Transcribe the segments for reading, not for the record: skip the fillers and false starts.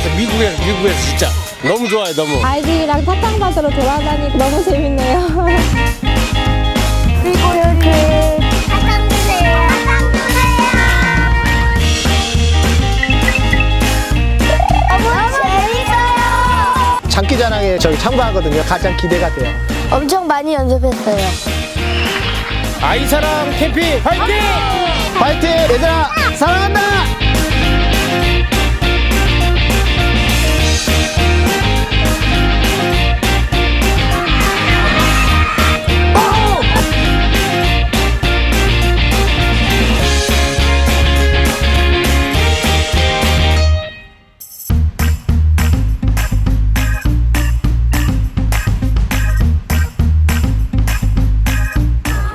살았어요. 미국에서 진짜 너무 좋아요. 너무 아이들이랑 사탕밭으로 돌아다니고 너무 재밌네요. 그리고 이렇게 사탕 주세요, 사탕 주세요. 너무 재밌어요. 장기자랑에 저희 참가하거든요. 가장 기대가 돼요. 엄청 많이 연습했어요. 아이사랑 캠핑 파이팅! 파이팅! 얘들아 사랑한다!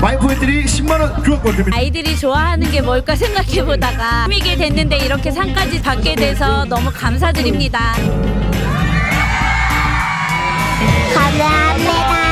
와이프들이 10만원 주었거든요. 아이들이 좋아하는 게 뭘까 생각해보다가 꾸미게 됐는데 이렇게 상까지 받게 돼서 너무 감사드립니다. 감사합니다.